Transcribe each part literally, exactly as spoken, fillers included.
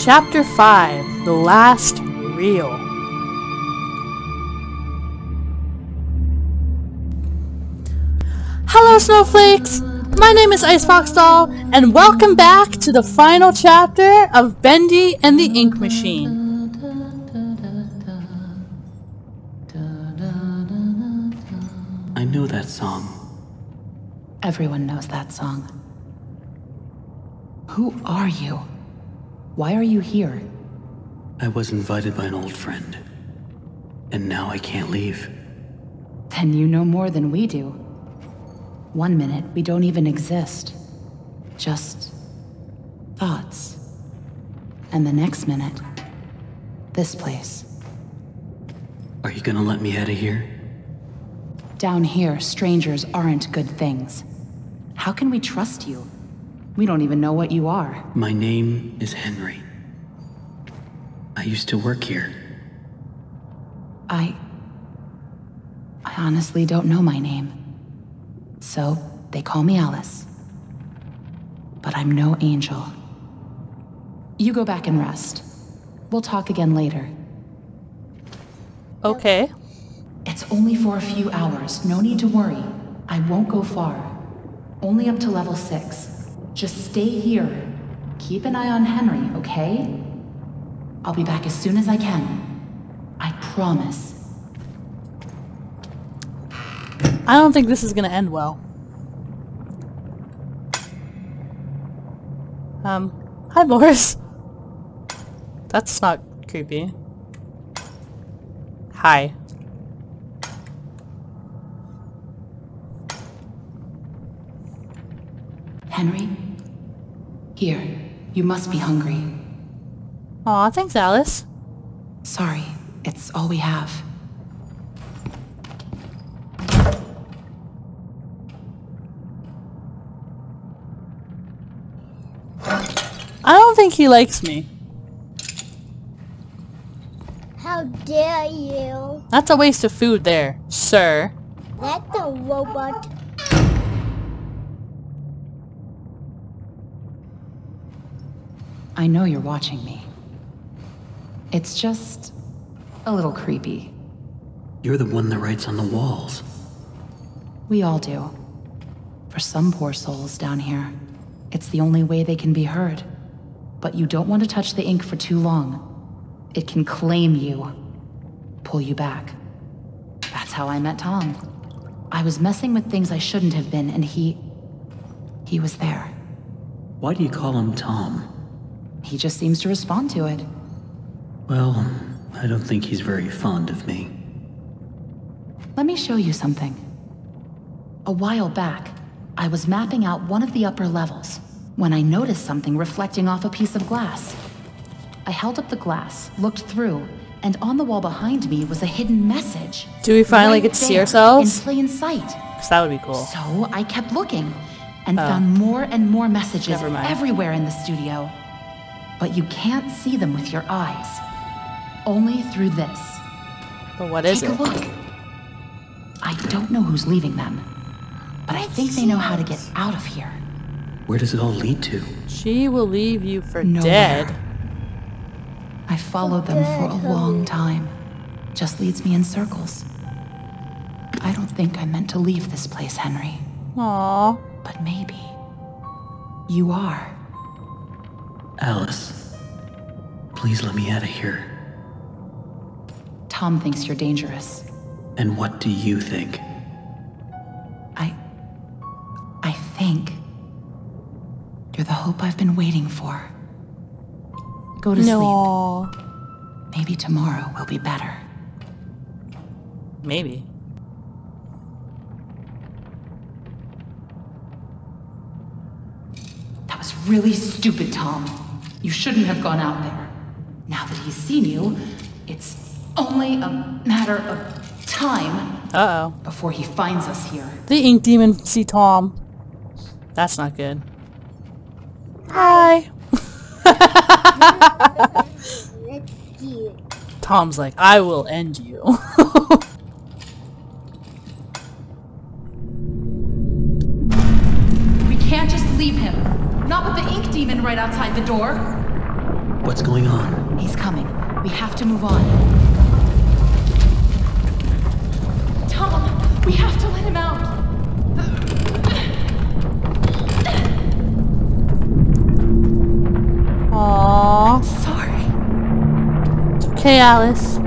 Chapter five, The Last Reel. Hello Snowflakes! My name is Ice Fox Doll, and welcome back to the final chapter of Bendy and the Ink Machine. I know that song. Everyone knows that song. Who are you? Why are you here? I was invited by an old friend, and now I can't leave. Then you know more than we do. One minute, we don't even exist. Just thoughts. And the next minute, this place. Are you gonna let me out of here? Down here, strangers aren't good things. How can we trust you? We don't even know what you are. My name is Henry. I used to work here. I... I honestly don't know my name. So, they call me Alice. But I'm no angel. You go back and rest. We'll talk again later. Okay. It's only for a few hours. No need to worry. I won't go far. Only up to level six. Just stay here. Keep an eye on Henry, okay? I'll be back as soon as I can. I promise. I don't think this is gonna end well. Um, hi Boris. That's not creepy. Hi. Henry? Here, you must be hungry. Aw, thanks, Alice. Sorry, it's all we have. I don't think he likes me. How dare you? That's a waste of food there, sir. That's a robot. I know you're watching me. It's just a little creepy. You're the one that writes on the walls. We all do. For some poor souls down here, it's the only way they can be heard. But you don't want to touch the ink for too long. It can claim you, pull you back. That's how I met Tom. I was messing with things I shouldn't have been, and he... he was there. Why do you call him Tom? He just seems to respond to it. Well, I don't think he's very fond of me. Let me show you something. A while back, I was mapping out one of the upper levels when I noticed something reflecting off a piece of glass. I held up the glass, looked through, and on the wall behind me was a hidden message. Do we finally right get to see ourselves? In plain sight. Because that would be cool. So I kept looking and oh. found more and more messages everywhere in the studio. But you can't see them with your eyes. Only through this. But what is it? Take a look. I don't know who's leaving them, but I think they know how to get out of here. Where does it all lead to? She will leave you for dead. I followed them for a long time. Just leads me in circles. I don't think I meant to leave this place, Henry. Aww. But maybe you are. Alice, please let me out of here. Tom thinks you're dangerous. And what do you think? I... I think... you're the hope I've been waiting for. Go to no. sleep. Maybe tomorrow will be better. Maybe. That was really stupid, Tom. You shouldn't have gone out there. Now that he's seen you, it's only a matter of time uh-oh. before he finds us here. The ink demon see Tom. That's not good. Hi. Tom's like, I will end you. We can't just leave him. Not with the ink demon right outside the door. What's going on? He's coming. We have to move on. Tom, we have to let him out. Aww. Sorry. Okay, Alice.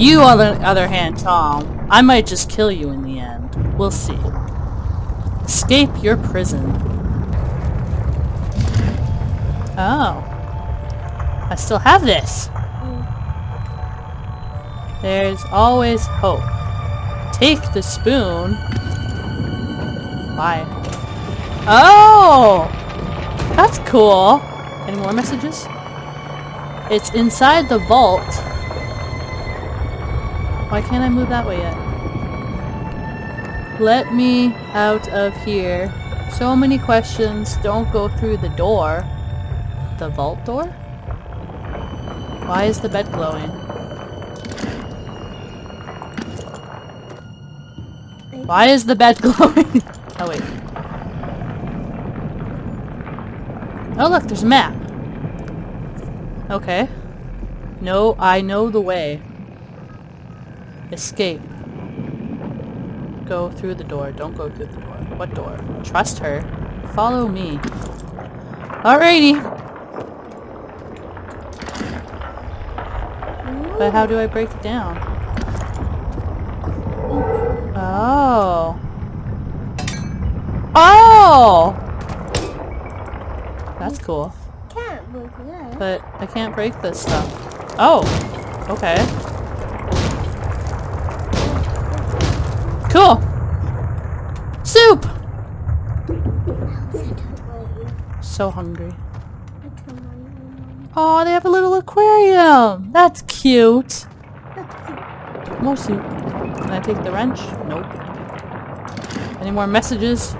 You, on the other hand, Tom, I might just kill you in the end. We'll see. Escape your prison. Oh. I still have this. There's always hope. Take the spoon. Why? Oh! That's cool. Any more messages? It's inside the vault. Why can't I move that way yet? Let me out of here. So many questions. Don't go through the door. The vault door? Why is the bed glowing? Why is the bed glowing? Oh wait. Oh look, there's a map. Okay. No, I know the way. Escape. Go through the door. Don't go through the door. What door? Trust her. Follow me. Alrighty. Ooh. But how do I break it down? Oh. Oh! That's cool. Can't break that. But I can't break this stuff. Oh! Okay. Cool! Soup! So hungry. Oh, they have a little aquarium! That's cute! More soup. Can I take the wrench? Nope. Any more messages?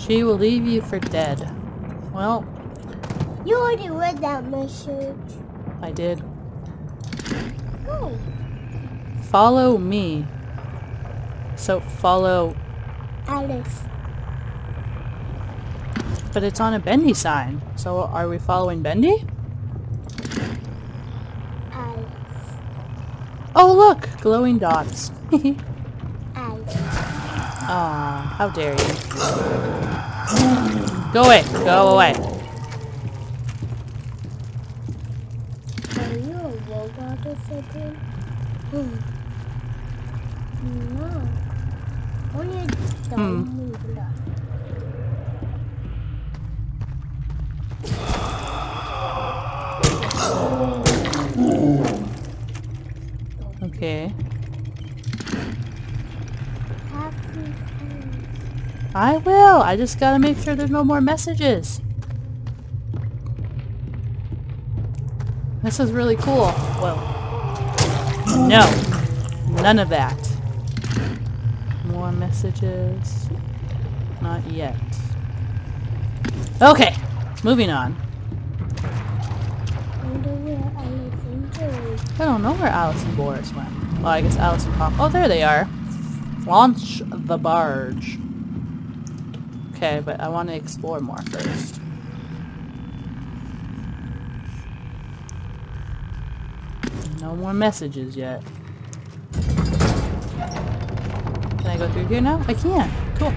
She will leave you for dead. Well... You already read that message. I did. Oh. Follow me. So, follow... Alice. But it's on a Bendy sign. So, are we following Bendy? Alice. Oh, look! Glowing dots. Alice. Aw, how dare you. Go away! Go away! Are you a robot or something? Hmm. No. Only dumb. Hmm. Okay. I will! I just gotta make sure there's no more messages! This is really cool. Whoa. No! None of that. More messages... Not yet. Okay! Moving on. I wonder where Alice and Joey... I don't know where Alice and Boris went. Well, I guess Alice and Pop... Oh, there they are! Launch the barge. Okay, but I want to explore more first. No more messages yet. Can I go through here now? I can! Cool.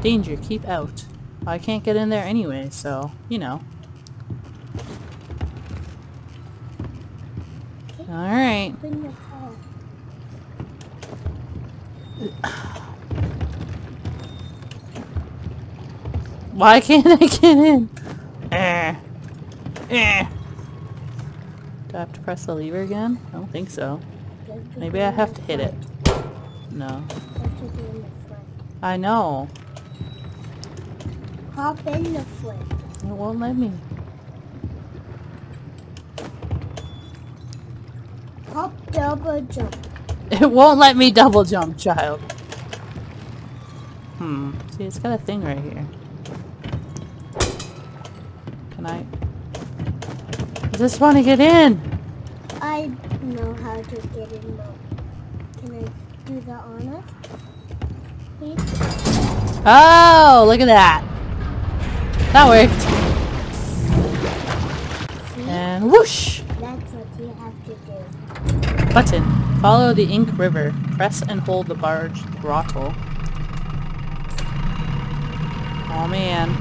Danger, keep out. I can't get in there anyway, so, you know. Alright. Why can't I get in? Eh. Eh. Do I have to press the lever again? I don't think so. Maybe I have to hit it. No. I know. Hop in the front. It won't let me. Hop double jump. It won't let me double jump, child. Hmm. See, it's got a thing right here. tonight. I just want to get in. I don't know how to get in, though. Can I do the honor? Oh, look at that. That worked. See? And whoosh. That's what you have to do. Button. Follow the ink river. Press and hold the barge throttle. Oh man.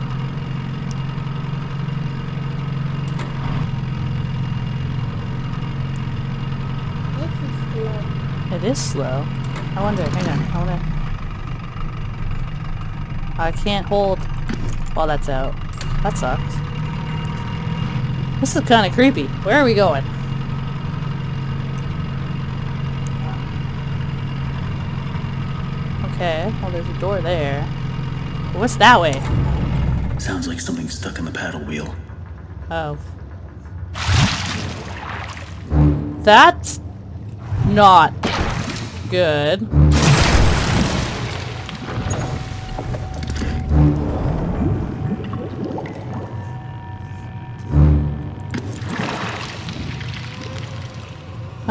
This is slow. It is slow. I wonder, hang on, I wanna... I can't hold... Well, that's out. That sucks. This is kinda creepy. Where are we going? Okay, well there's a door there. What's that way? Sounds like something stuck in the paddle wheel. Oh. That's not good.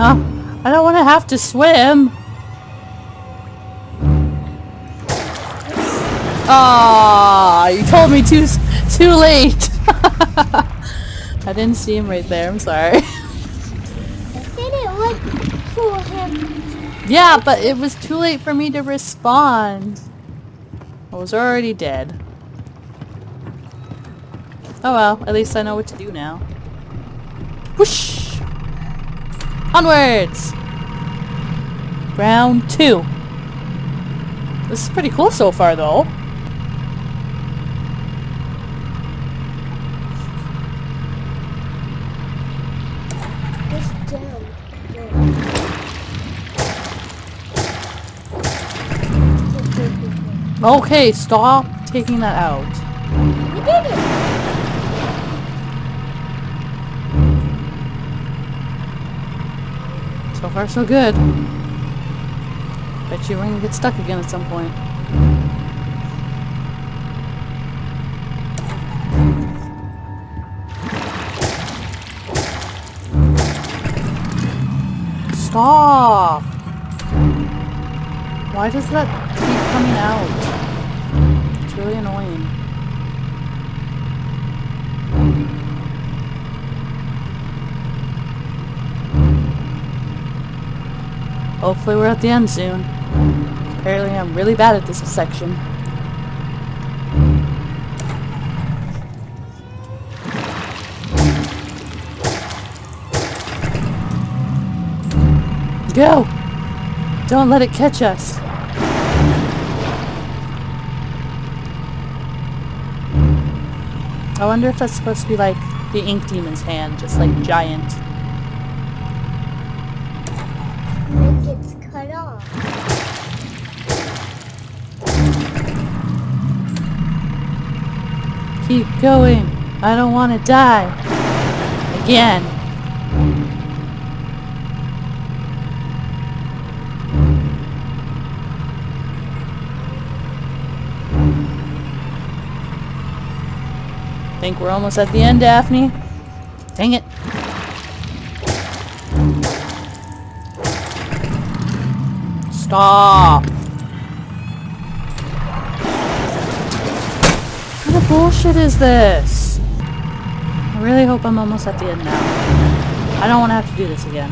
Oh, I don't want to have to swim. Ah, you told me too too late. I didn't see him right there. I'm sorry. I didn't look for him. Yeah, but it was too late for me to respond. I was already dead. Oh well, at least I know what to do now. Whoosh! Onwards. Round two. This is pretty cool so far, though. Okay, stop taking that out. We did it! So far, so good. Bet you we're gonna get stuck again at some point. Stop! Why does that... coming out. It's really annoying. Hopefully we're at the end soon. Apparently I'm really bad at this section. Go! Don't let it catch us. I wonder if that's supposed to be like the ink demon's hand, just like giant. It gets cut off. Keep going. I don't want to die. Again. I think we're almost at the end, Daphne. Dang it. Stop. What kind of bullshit is this? I really hope I'm almost at the end now. I don't want to have to do this again.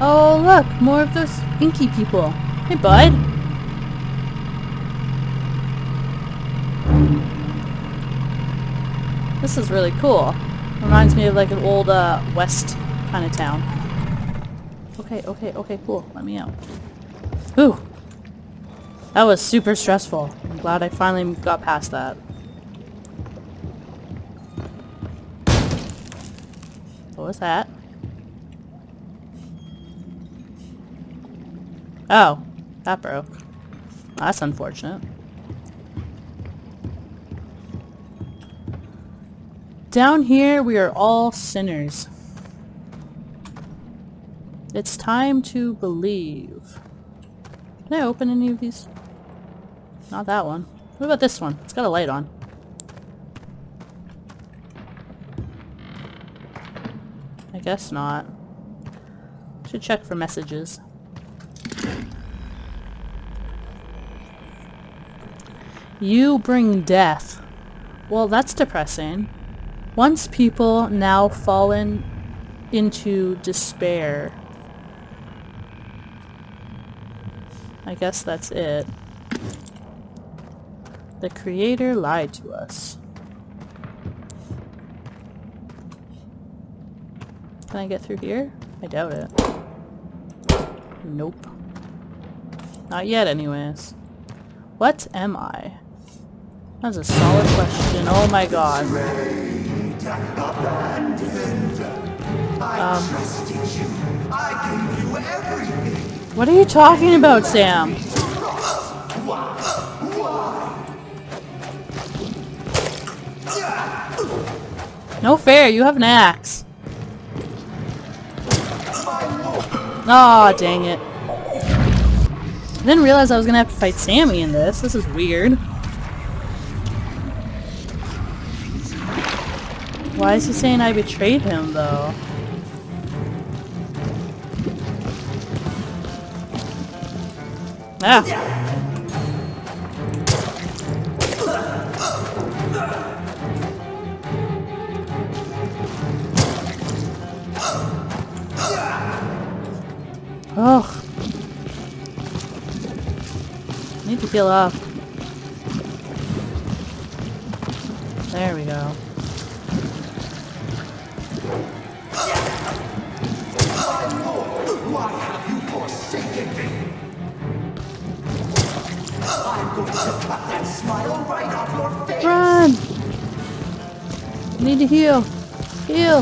Oh, look. More of those inky people. Hey, bud. This is really cool. Reminds me of like an old uh, West kind of town. Okay, okay, okay, cool. Let me out. Ooh! That was super stressful. I'm glad I finally got past that. What was that? Oh, that broke. That's unfortunate. Down here, we are all sinners. It's time to believe. Can I open any of these? Not that one. What about this one? It's got a light on. I guess not. Should check for messages. You bring death. Well, that's depressing. Once people, now fallen into despair. I guess that's it. The creator lied to us. Can I get through here? I doubt it. Nope. Not yet anyways. What am I? That's a solid question. Oh my god. Um, what are you talking about, Sam? No fair, you have an axe. Aw, oh, dang it. I didn't realize I was gonna have to fight Sammy in this. This is weird. Why is he saying I betrayed him, though? Ah! Ugh. I need to heal up. There we go. Why have you forsaken me? I'm going to cut that smile right off your face. Run! Need to heal. Heal.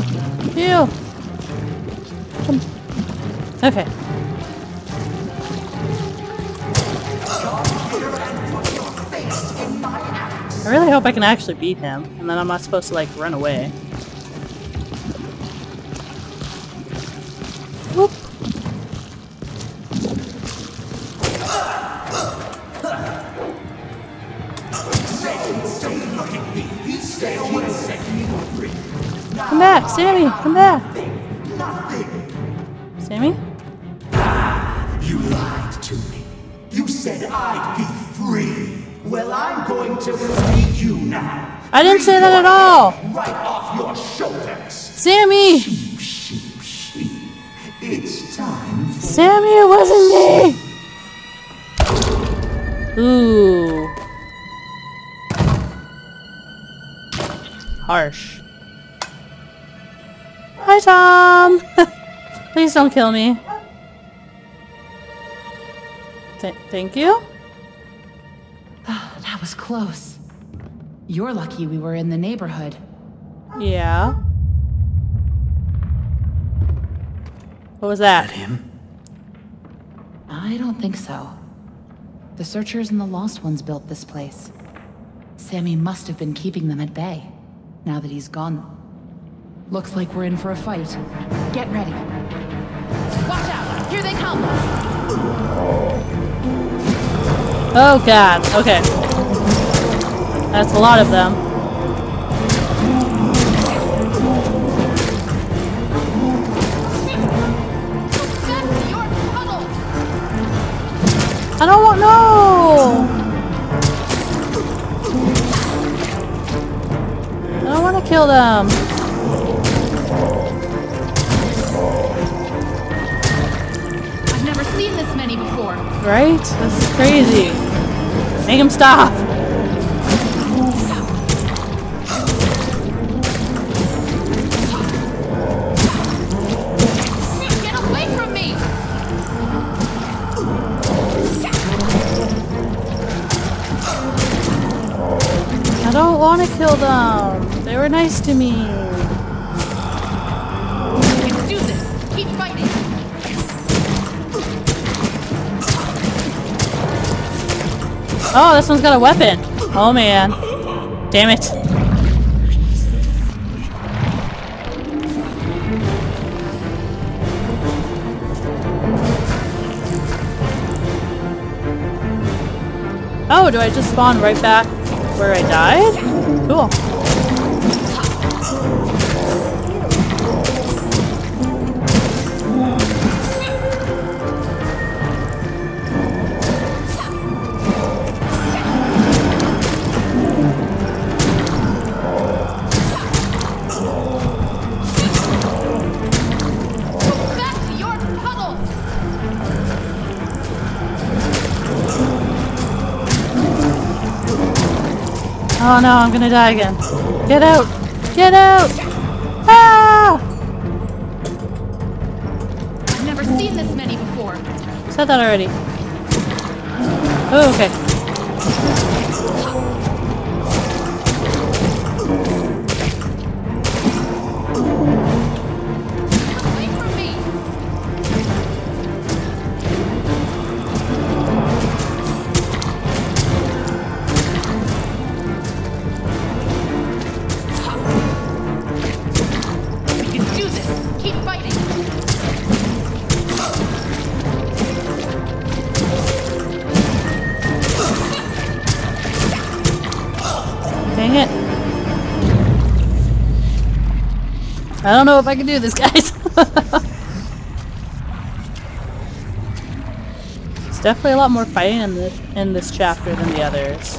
Heal. Come. Okay. Come here and put your face in my axe. I really hope I can actually beat him, and then I'm not supposed to like run away. Whoop. Come back, Sammy! Come back! Sammy? You lied to me. You said I'd be free. Well, I'm going to free you now. I didn't say that at all! Right off your shoulders! Sammy! Sheep, sheep, sheep. It's time for Sammy, it wasn't me! Ooh. Harsh. Hi, Tom! Please don't kill me. Th thank you? That was close. You're lucky we were in the neighborhood. Yeah. What was that? Is that him? I don't think so. The Searchers and the Lost Ones built this place. Sammy must have been keeping them at bay. Now that he's gone. Looks like we're in for a fight. Get ready. Watch out! Here they come! Oh god, okay. That's a lot of them. I don't want- no! I don't want to kill them. Right? This is crazy. Make him stop! Get away from me! I don't want to kill them. They were nice to me. We can do this. Keep fighting. Oh, this one's got a weapon. Oh man. Damn it. Oh, do I just spawn right back where I died? Cool. Oh no, I'm gonna die again. Get out! Get out! Ah! I've never seen this many before. Said that already. Oh, okay. I don't know if I can do this, guys. It's definitely a lot more fighting in this, in this chapter than the others.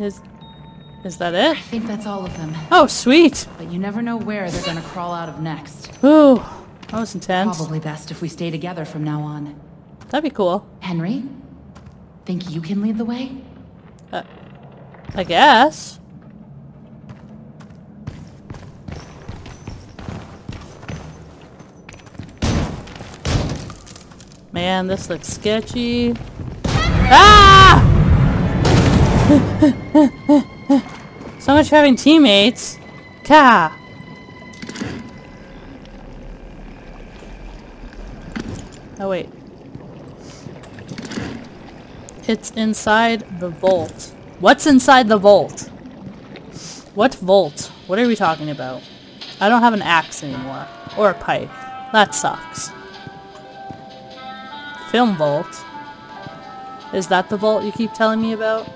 Is is that it? I think that's all of them. Oh, sweet. But you never know where they're gonna crawl out of next. Ooh. That was intense. Probably best if we stay together from now on. That'd be cool. Henry, think you can lead the way? Uh, I guess. Man, this looks sketchy. Henry! Ah! So much for having teammates. Ka. Oh wait. It's inside the vault. What's inside the vault? What vault? What are we talking about? I don't have an axe anymore. Or a pipe. That sucks. Film vault? Is that the vault you keep telling me about?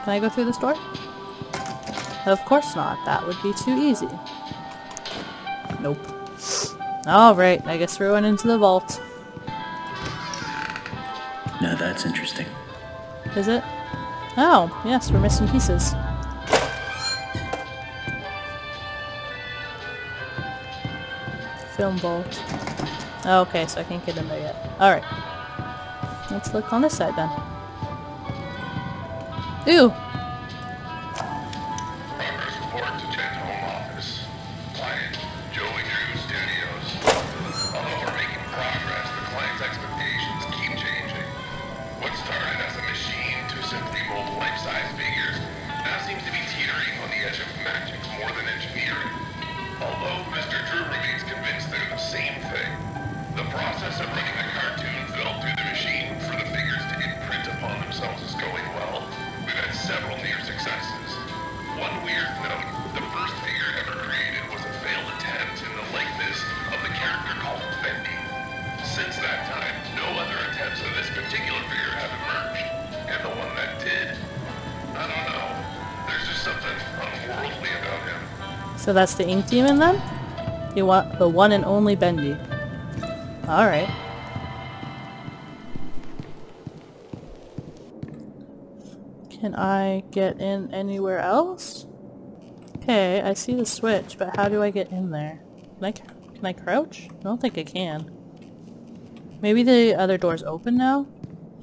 Can I go through this door? Of course not. That would be too easy. Nope. Alright, I guess we're going into the vault. Now that's interesting. Is it? Oh, yes, we're missing pieces. Film vault. Oh, okay, so I can't get in there yet. Alright. Let's look on this side then. Ooh! So that's the Ink Demon then? You want the one and only Bendy. Alright. Can I get in anywhere else? Okay, I see the switch, but how do I get in there? Can I, can I crouch? I don't think I can. Maybe the other door's open now?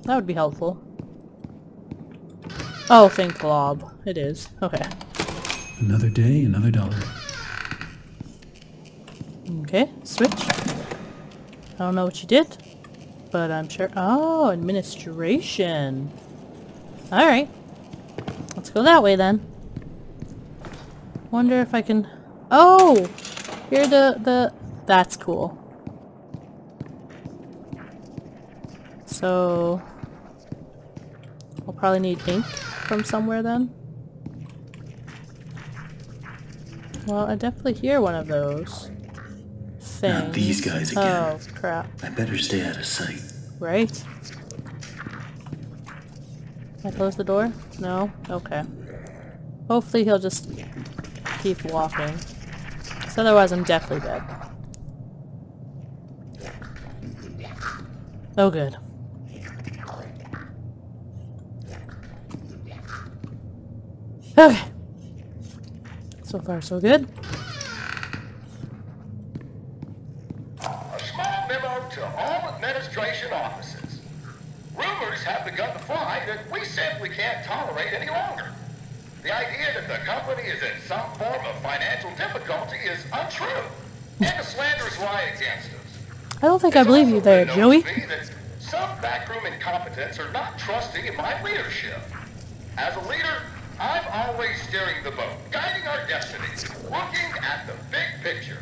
That would be helpful. Oh, thank Blob. It is. Okay. Another day, another dollar. Okay, switch. I don't know what you did, but I'm sure... Oh, administration. Alright. Let's go that way then. Wonder if I can... Oh! Here the... the... That's cool. So... I'll probably need ink from somewhere then. Well, I definitely hear one of those things. Not these guys again. Oh, crap. I better stay out of sight. Right? Can I close the door? No? Okay. Hopefully he'll just keep walking. Because otherwise I'm definitely dead. Oh, good. Okay. So far, so good. A small memo to all administration offices. Rumors have begun to fly that we simply can't tolerate any longer. The idea that the company is in some form of financial difficulty is untrue, and a slanderous lie against us. I don't think it's I believe you there, Joey. That some backroom incompetents are not trusting in my leadership. As a leader, I'm always steering the boat, guiding our destiny, looking at the big picture.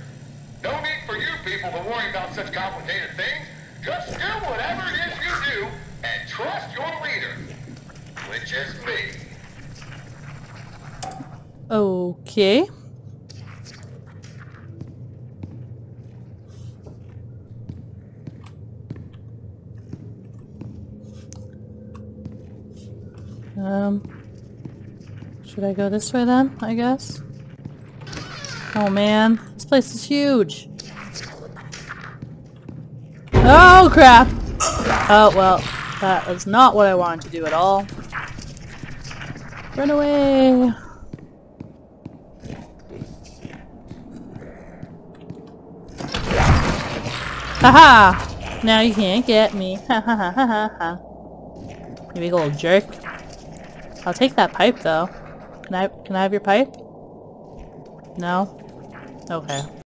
No need for you people to worry about such complicated things. Just do whatever it is you do and trust your leader, which is me. Okay. Um, should I go this way then, I guess? Oh man, this place is huge. Oh crap! Oh well, that was not what I wanted to do at all. Run away! Haha! Now you can't get me. Ha ha ha ha ha. You big old jerk. I'll take that pipe though. Can I can I have your pipe? No? Okay.